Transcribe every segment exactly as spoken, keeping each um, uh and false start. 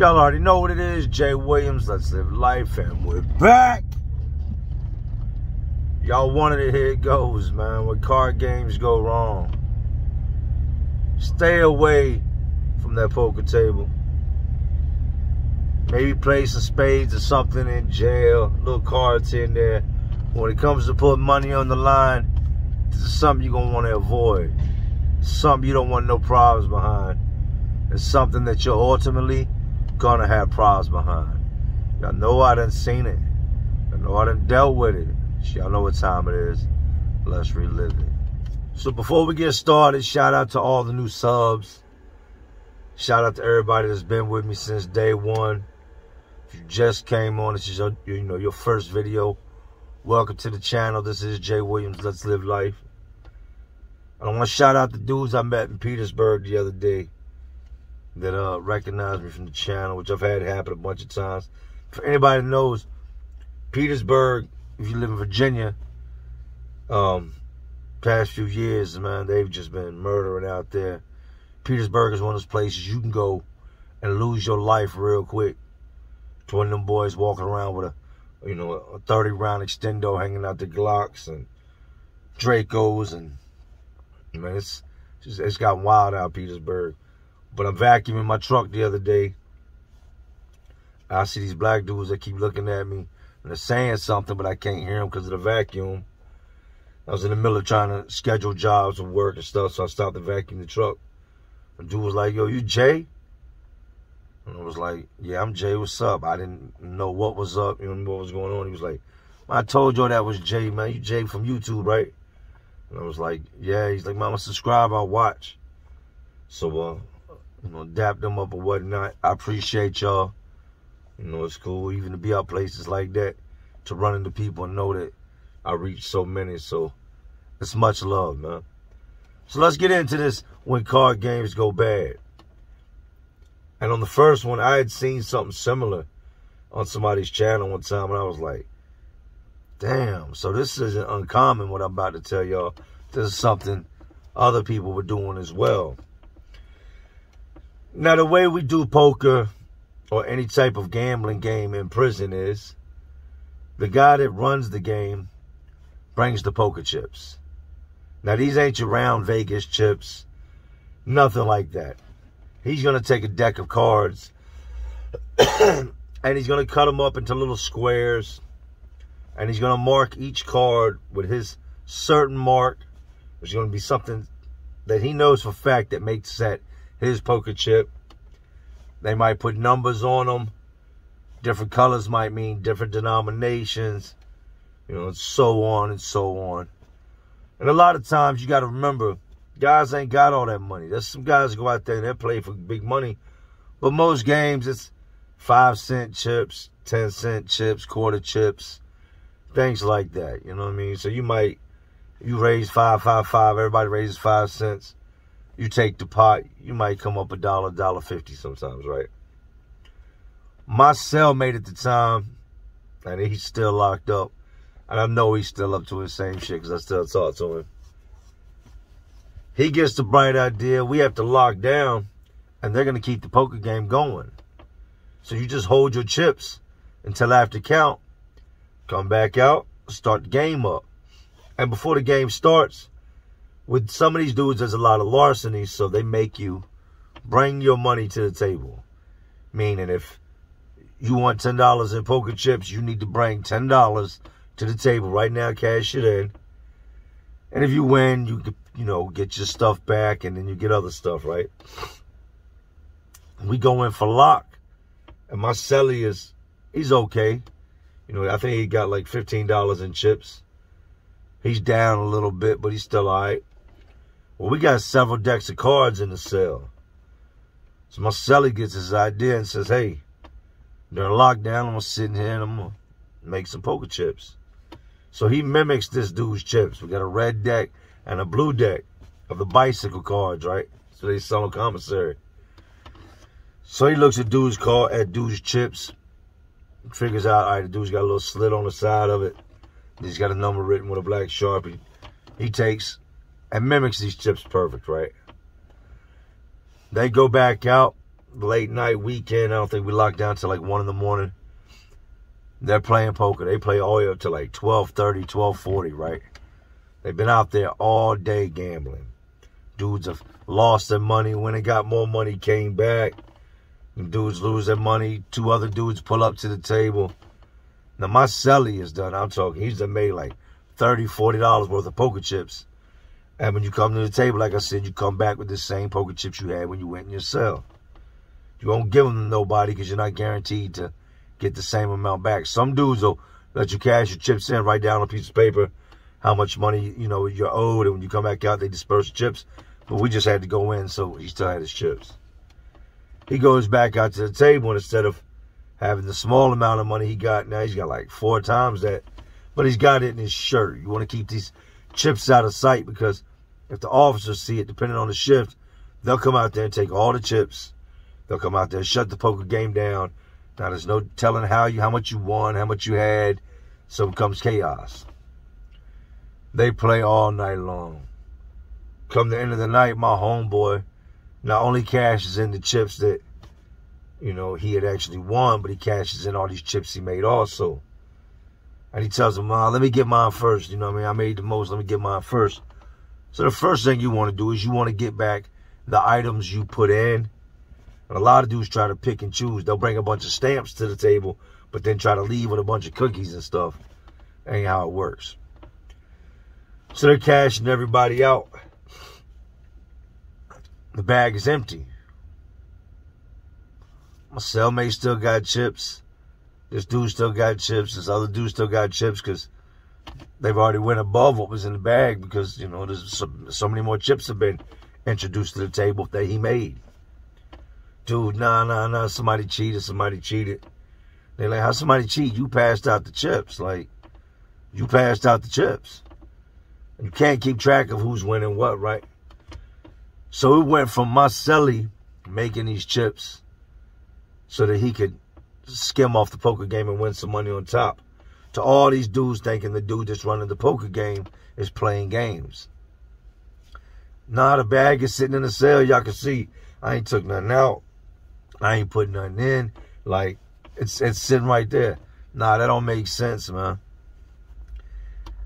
Y'all already know what it is. Jay Williams, Let's Live Life, and we're back. Y'all wanted it, here it goes, man. When card games go wrong, stay away from that poker table. Maybe play some spades or something in jail, little cards in there. When it comes to putting money on the line, this is something you're going to want to avoid. Something you don't want no problems behind. It's something that you're ultimately going to have problems behind. Y'all know I done seen it. Y'all know I done dealt with it. Y'all know what time it is. Let's relive it. So before we get started, shout out to all the new subs. Shout out to everybody that's been with me since day one. If you just came on, this is your, you know, your first video, welcome to the channel. This is Jay Williams, Let's Live Life. I want to shout out the dudes I met in Petersburg the other day that uh, recognized me from the channel, which I've had happen a bunch of times. For anybody that knows, Petersburg, if you live in Virginia, um, past few years, man, they've just been murdering out there. Petersburg is one of those places you can go and lose your life real quick. It's one of them boys walking around with a, you know, a thirty round extendo hanging out the Glocks and Dracos, and man, it's just, it's got wild out Petersburg. But I'm vacuuming my truck the other day. I see these black dudes that keep looking at me and they're saying something, but I can't hear them because of the vacuum. I was in the middle of trying to schedule jobs and work and stuff, so I stopped to vacuum the truck. The dude was like, "Yo, you Jay?" And I was like, "Yeah, I'm Jay. What's up?" I didn't know what was up, you know, what was going on. He was like, "I told you that was Jay, man. You Jay from YouTube, right?" And I was like, "Yeah." He's like, "Mama, subscribe. I watch." So, uh, you know, dap them up or whatnot. I appreciate y'all. You know, it's cool even to be out places like that, to run into people and know that I reach so many. So, it's much love, man. So let's get into this. When card games go bad. And on the first one, I had seen something similar on somebody's channel one time, and I was like, damn, so this isn't uncommon what I'm about to tell y'all. This is something other people were doing as well. Now, the way we do poker or any type of gambling game in prison is the guy that runs the game brings the poker chips. Now, these ain't your round Vegas chips. Nothing like that. He's going to take a deck of cards and he's going to cut them up into little squares, and he's going to mark each card with his certain mark, which is going to be something that he knows for a fact that makes that his poker chip. They might put numbers on them. Different colors might mean different denominations, you know, and so on and so on. And a lot of times you got to remember, guys ain't got all that money. There's some guys go out there and they play for big money. But most games, it's five cent chips, ten cent chips, quarter chips, things like that. You know what I mean? So you might, you raise five, five, five. Everybody raises five cents. You take the pot. You might come up a dollar, dollar fifty sometimes, right? My cellmate at the time, and he's still locked up. And I know he's still up to his same shit because I still talk to him. He gets the bright idea, we have to lock down, and they're going to keep the poker game going. So you just hold your chips until after count, come back out, start the game up. And before the game starts, with some of these dudes, there's a lot of larceny, so they make you bring your money to the table. Meaning if you want ten dollars in poker chips, you need to bring ten dollars to the table right now, cash it in. And if you win, you could, you know, get your stuff back, and then you get other stuff, right? We go in for lock, and my celly is, he's okay. You know, I think he got like fifteen dollars in chips. He's down a little bit, but he's still all right. Well, we got several decks of cards in the cell. So my celly gets his idea and says, hey, during lockdown, I'm going to sit in here and I'm going to make some poker chips. So he mimics this dude's chips. We got a red deck and a blue deck of the bicycle cards, right? So they sell on commissary. So he looks at dude's card, at dude's chips, figures out, all right, the dude's got a little slit on the side of it. He's got a number written with a black Sharpie. He takes and mimics these chips perfect, right? They go back out. late night weekend. I don't think we locked down till like one in the morning. They're playing poker. They play all the way up to like twelve thirty, twelve forty, right? They've been out there all day gambling. Dudes have lost their money. When they got more money, came back. Dudes lose their money. Two other dudes pull up to the table. Now, my celly is done. I'm talking. He's done made like thirty dollars, forty dollars worth of poker chips. And when you come to the table, like I said, you come back with the same poker chips you had when you went in your cell. You won't give them to nobody because you're not guaranteed to get the same amount back. Some dudes will let you cash your chips in, write down on a piece of paper how much money, you know, you're owed. And when you come back out, they disperse the chips. But we just had to go in, so he still had his chips. He goes back out to the table, and instead of having the small amount of money he got, now he's got like four times that. But he's got it in his shirt. You want to keep these chips out of sight because if the officers see it, depending on the shift, they'll come out there and take all the chips. They'll come out there and shut the poker game down. Now, there's no telling how you, how much you won, how much you had. So it becomes chaos. They play all night long. Come the end of the night, my homeboy not only cashes in the chips that, you know, he had actually won, but he cashes in all these chips he made also. And he tells him, "Ma, let me get mine first. You know what I mean? I made the most. Let me get mine first." So the first thing you want to do is you want to get back the items you put in. And a lot of dudes try to pick and choose. They'll bring a bunch of stamps to the table, but then try to leave with a bunch of cookies and stuff. That ain't how it works. So they're cashing everybody out. The bag is empty. My cellmate still got chips. This dude still got chips. This other dude still got chips because they've already went above what was in the bag because, you know, there's so, so many more chips have been introduced to the table that he made. Dude, nah, nah, nah, somebody cheated, somebody cheated. They're like, how somebody cheat? You passed out the chips. Like, you passed out the chips. You can't keep track of who's winning what, right? So it went from Marcelli making these chips so that he could skim off the poker game and win some money on top to all these dudes thinking the dude that's running the poker game is playing games. Nah, the bag is sitting in the cell. Y'all can see I ain't took nothing out. I ain't put nothing in. Like, it's, it's sitting right there. Nah, that don't make sense, man.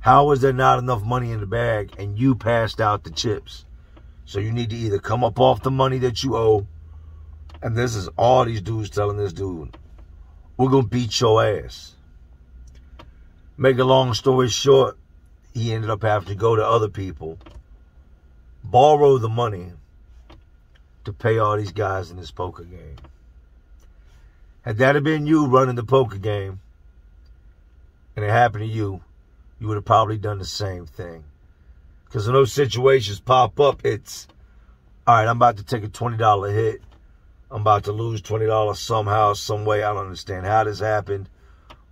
How is there not enough money in the bag and you passed out the chips? So you need to either come up off the money that you owe. And this is all these dudes telling this dude, we're going to beat your ass. Make a long story short, he ended up having to go to other people, borrow the money to pay all these guys in this poker game. Had that have been you running the poker game and it happened to you, you would have probably done the same thing. Because when those situations pop up, it's, all right, I'm about to take a twenty dollar hit. I'm about to lose twenty dollars somehow, some way. I don't understand how this happened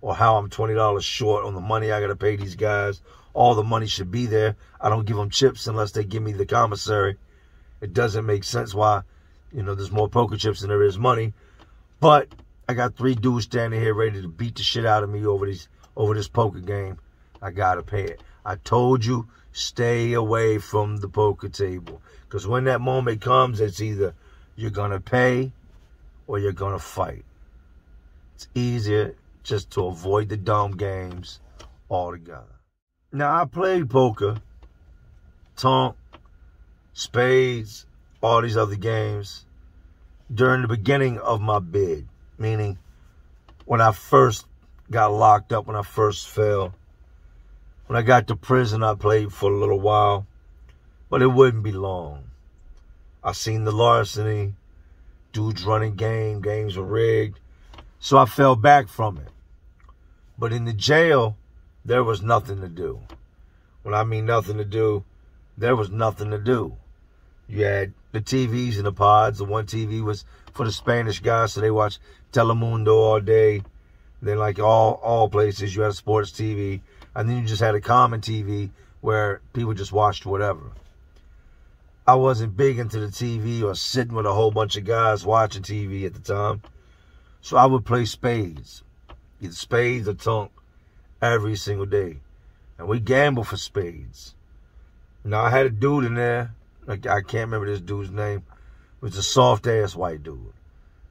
or how I'm twenty dollars short on the money I got to pay these guys. All the money should be there. I don't give them chips unless they give me the commissary. It doesn't make sense why, you know, there's more poker chips than there is money. But I got three dudes standing here ready to beat the shit out of me over these, over this poker game. I got to pay it. I told you, stay away from the poker table. Because when that moment comes, it's either you're going to pay or you're going to fight. It's easier just to avoid the dumb games altogether. Now, I played poker, tonk, spades, all these other games during the beginning of my bid. Meaning, when I first got locked up, when I first fell. When I got to prison, I played for a little while, but it wouldn't be long. I seen the larceny, dudes running game, games were rigged, so I fell back from it. But in the jail, there was nothing to do. When I mean nothing to do, there was nothing to do. You had the T Vs in the pods. The one T V was for the Spanish guys, so they watched Telemundo all day. Then like all, all places, you had a sports T V. And then you just had a common T V where people just watched whatever. I wasn't big into the T V or sitting with a whole bunch of guys watching T V at the time. So I would play spades. Either spades or tonk every single day. And we gambled for spades. Now I had a dude in there. Like I can't remember this dude's name. It was a soft ass white dude.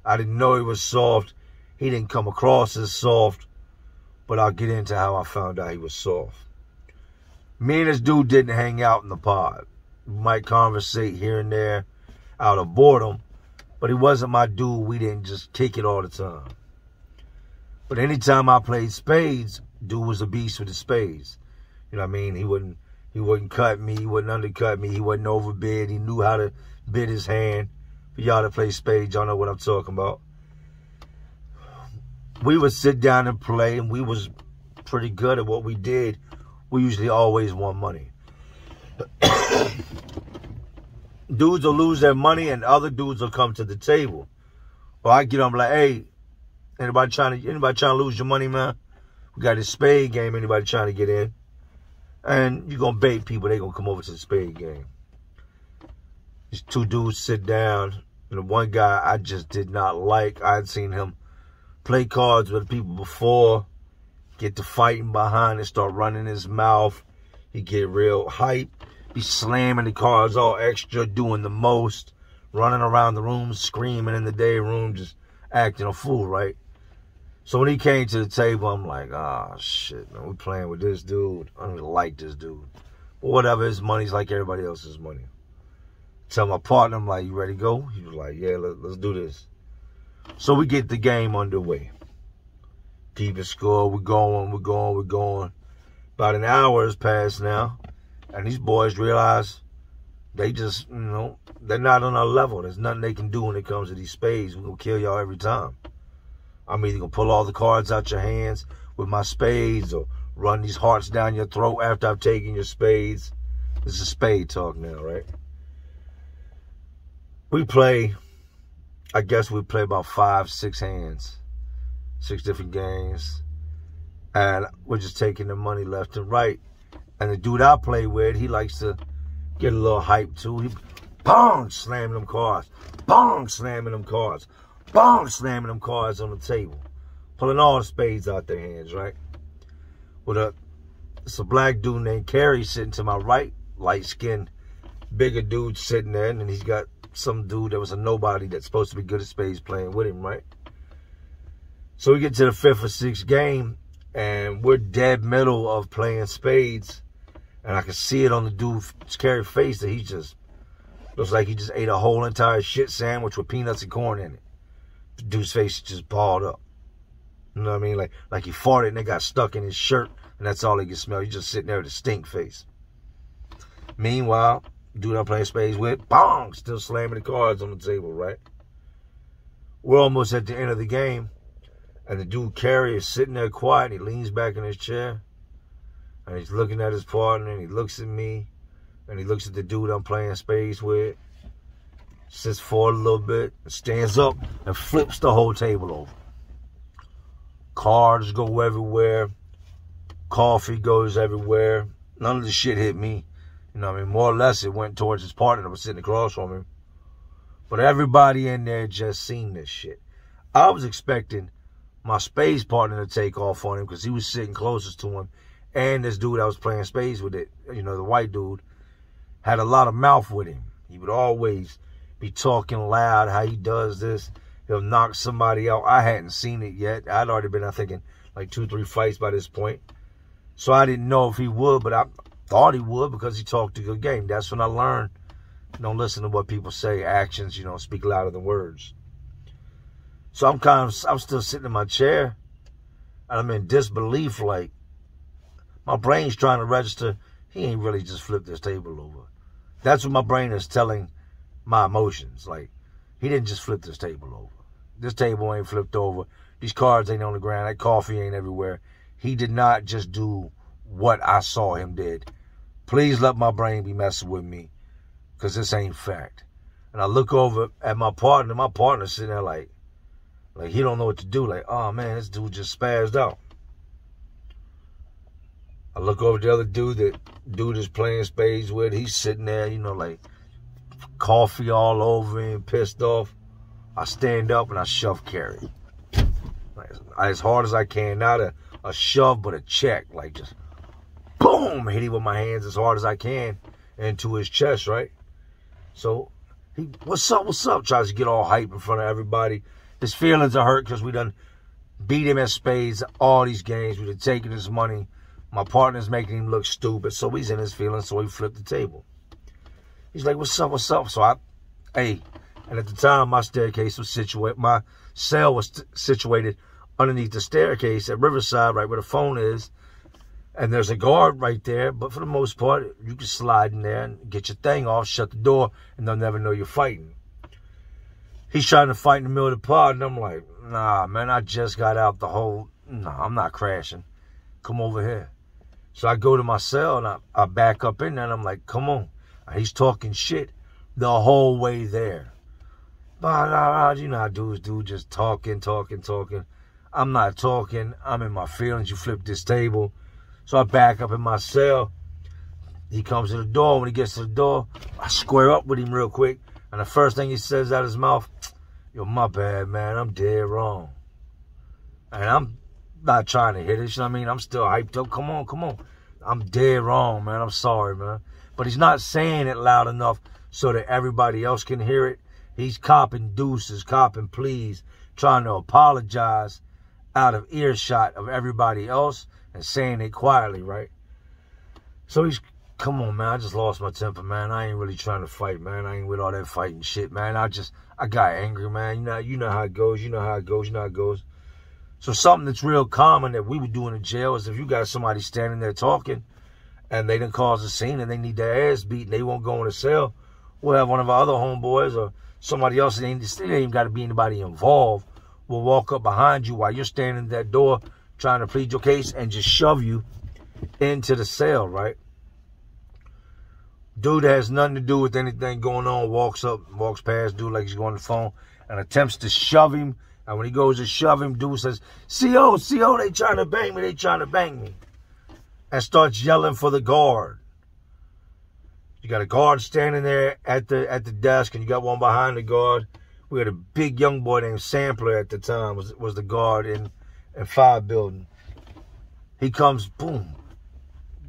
I didn't know he was soft. He didn't come across as soft. But I'll get into how I found out he was soft. Me and this dude didn't hang out in the pod. We might conversate here and there out of boredom. But he wasn't my dude. We didn't just kick it all the time. But anytime I played spades, dude was a beast with the spades. You know what I mean? He wouldn't he wouldn't cut me. He wouldn't undercut me. He wouldn't overbid. He knew how to bid his hand. For y'all that play spades, y'all know what I'm talking about. We would sit down and play, and we was pretty good at what we did. We usually always won money. Dudes will lose their money, and other dudes will come to the table. Or I get them like, hey, anybody trying to anybody trying to lose your money, man? We got this spade game. Anybody trying to get in? And you're going to bait people. They're going to come over to the spade game. These two dudes sit down. And the one guy I just did not like. I had seen him play cards with people before. Get to fighting behind and start running his mouth. He get real hype. Be slamming the cards all extra. Doing the most. Running around the room. Screaming in the day room. Just acting a fool, right? So when he came to the table, I'm like, ah, oh, shit, man, we're playing with this dude. I don't even like this dude. But whatever, his money's like everybody else's money. Tell my partner, I'm like, you ready to go? He was like, yeah, let, let's do this. So we get the game underway. Keep it score, we're going, we're going, we're going. About an hour has passed now, and these boys realize they just, you know, they're not on our level. There's nothing they can do when it comes to these spades. We're going to kill y'all every time. I'm either going to pull all the cards out your hands with my spades or run these hearts down your throat after I've taken your spades. This is spade talk now, right? We play, I guess we play about five, six hands, six different games. And we're just taking the money left and right. And the dude I play with, he likes to get a little hype too. He, bong, slamming them cards. Bong, slamming them cards. Boom, slamming them cards on the table. Pulling all the spades out their hands, right? With a, it's a black dude named Kerry sitting to my right. Light-skinned, bigger dude sitting there. And he's got some dude that was a nobody that's supposed to be good at spades playing with him, right? So we get to the fifth or sixth game. And we're dead middle of playing spades. And I can see it on the dude's Kerry's face that he just... looks like he just ate a whole entire shit sandwich with peanuts and corn in it. Dude's face just balled up. You know what I mean? Like like he farted and it got stuck in his shirt. And that's all he could smell. He's just sitting there with a stink face. Meanwhile, dude I'm playing spades with, bong, still slamming the cards on the table, right? We're almost at the end of the game. And the dude, Kerry, is sitting there quiet. And he leans back in his chair. And he's looking at his partner. And he looks at me. And he looks at the dude I'm playing spades with. Sits forward a little bit, stands up, and flips the whole table over. Cards go everywhere. Coffee goes everywhere. None of the shit hit me. You know what I mean? More or less, it went towards his partner that was sitting across from him. But everybody in there just seen this shit. I was expecting my spades partner to take off on him because he was sitting closest to him. And this dude I was playing spades with, it, you know, the white dude, had a lot of mouth with him. He would always... be talking loud, how he does this. He'll knock somebody out. I hadn't seen it yet. I'd already been, I think, in like two, three fights by this point. So I didn't know if he would, but I thought he would because he talked a good game. That's when I learned, don't listen to what people say. Actions, you know, speak louder than words. So I'm kind of, I'm still sitting in my chair. And I'm in disbelief, like, my brain's trying to register. He ain't really just flipped this table over. That's what my brain is telling my emotions. Like, he didn't just flip this table over. This table ain't flipped over. These cards ain't on the ground. That coffee ain't everywhere. He did not just do what I saw him did. Please let my brain be messing with me, because this ain't fact. And I look over at my partner. My partner's sitting there like, like he don't know what to do. Like, oh man, this dude just spazzed out. I look over at the other dude that dude is playing spades with. He's sitting there, you know, like, coffee all over him, pissed off. I stand up and I shove Kerry. Like, as hard as I can. Not a, a shove, but a check. Like, just boom, hit him with my hands as hard as I can into his chest, right? So, he, what's up, what's up? Tries to get all hype in front of everybody. His feelings are hurt because we done beat him at spades all these games. We done taking his money. My partner's making him look stupid, so he's in his feelings, so he flipped the table. He's like, what's up, what's up? So I, hey, and at the time, my staircase was situated, my cell was situated underneath the staircase at Riverside, right where the phone is. And there's a guard right there, but for the most part, you can slide in there and get your thing off, shut the door, and they'll never know you're fighting. He's trying to fight in the middle of the pod, and I'm like, nah, man, I just got out the whole, nah, I'm not crashing. Come over here. So I go to my cell, and I, I back up in there, and I'm like, come on. He's talking shit the whole way there. Bah, nah, nah, you know how dudes do, just talking, talking, talking. I'm not talking. I'm in my feelings. You flip this table. So I back up in my cell. He comes to the door. When he gets to the door, I square up with him real quick. And the first thing he says out of his mouth, yo, my bad, man. I'm dead wrong. And I'm not trying to hit it. You know what I mean? I'm still hyped up. Come on, come on. I'm dead wrong, man. I'm sorry, man. But he's not saying it loud enough so that everybody else can hear it. He's copping deuces, copping pleas, trying to apologize out of earshot of everybody else and saying it quietly, right? So he's, come on, man, I just lost my temper, man. I ain't really trying to fight, man. I ain't with all that fighting shit, man. I just, I got angry, man. You know, you know how it goes. You know how it goes. You know how it goes. So something that's real common that we would do in the jail is if you got somebody standing there talking, and they done cause a scene and they need their ass beat and they won't go in the cell, we'll have one of our other homeboys or somebody else that ain't, they ain't even got to be anybody involved, will walk up behind you while you're standing at that door trying to plead your case and just shove you into the cell, right? Dude has nothing to do with anything going on, walks up, walks past dude like he's going to the phone and attempts to shove him. And when he goes to shove him, dude says, C O, C O, they trying to bang me, they trying to bang me. And starts yelling for the guard. You got a guard standing there at the at the desk, and you got one behind the guard. We had a big young boy named Sampler at the time was was the guard in in fire building. He comes, boom,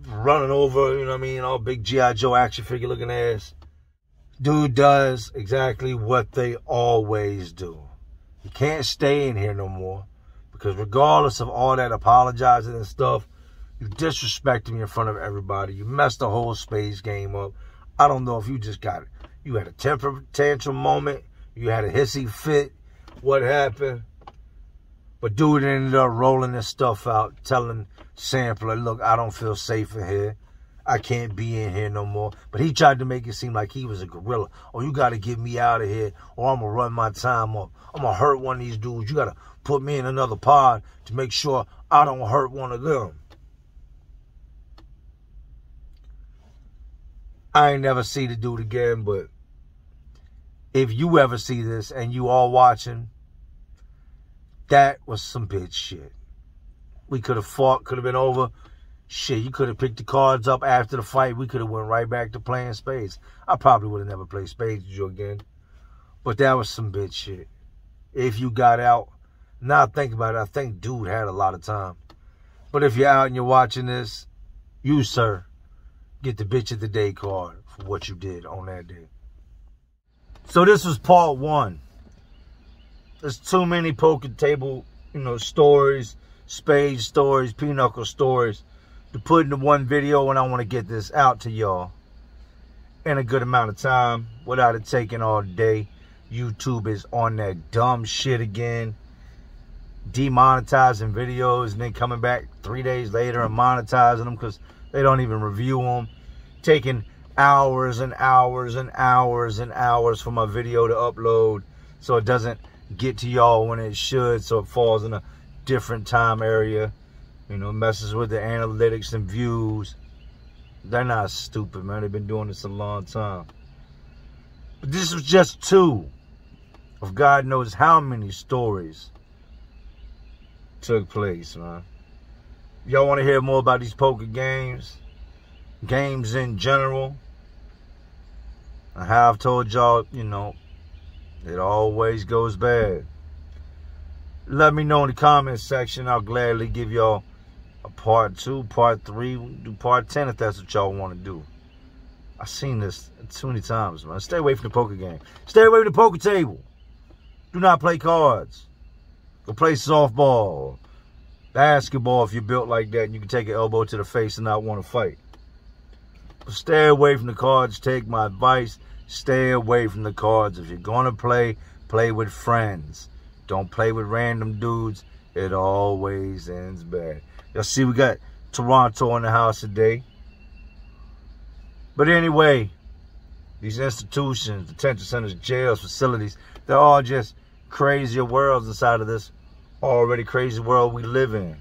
running over. You know what I mean? All big G I Joe action figure looking ass. Dude does exactly what they always do. He can't stay in here no more because regardless of all that apologizing and stuff, you disrespected me in front of everybody. You messed the whole space game up. I don't know if you just got it. You had a temper tantrum moment. You had a hissy fit. What happened? But dude ended up rolling this stuff out, telling Sampler, look, I don't feel safe in here. I can't be in here no more. But he tried to make it seem like he was a gorilla. Oh, you got to get me out of here or I'm going to run my time up. I'm going to hurt one of these dudes. You got to put me in another pod to make sure I don't hurt one of them. I ain't never see the dude again, but if you ever see this and you all watching, that was some bitch shit. We could have fought, could have been over. Shit, you could have picked the cards up after the fight. We could have went right back to playing spades. I probably would have never played spades with you again. But that was some bitch shit. If you got out, now I think about it, I think dude had a lot of time. But if you're out and you're watching this, you, sir, get the bitch of the day card for what you did on that day. So this was part one. There's too many poker table, you know, stories, spade stories, pinochle stories to put into one video, and I want to get this out to y'all in a good amount of time without it taking all day. YouTube is on that dumb shit again, demonetizing videos and then coming back three days later and monetizing them because they don't even review them. Taking hours and hours and hours and hours for my video to upload so it doesn't get to y'all when it should, so it falls in a different time area. You know, messes with the analytics and views. They're not stupid, man. They've been doing this a long time. But this was just two of God knows how many stories took place, man. Y'all want to hear more about these poker games, games in general, and how I've told y'all, you know, it always goes bad. Let me know in the comments section. I'll gladly give y'all a part two, part three, do part ten if that's what y'all want to do. I've seen this too many times, man. Stay away from the poker game. Stay away from the poker table. Do not play cards. Go play softball, basketball if you're built like that and you can take an elbow to the face and not want to fight. But stay away from the cards. Take my advice. Stay away from the cards. If you're going to play, play with friends. Don't play with random dudes. It always ends bad. Y'all see, we got Toronto in the house today. But anyway, these institutions, detention centers, jails, facilities, they're all just crazier worlds inside of this already crazy world we live in.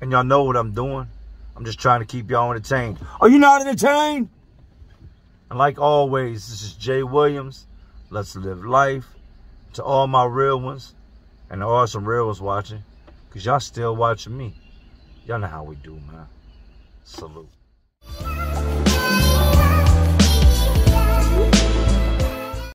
And y'all know what I'm doing. I'm just trying to keep y'all entertained. Are you not entertained? And like always, this is Jay Williams. Let's live life. To all my real ones. And there are some real ones watching. Because y'all still watching me. Y'all know how we do, man. Salute.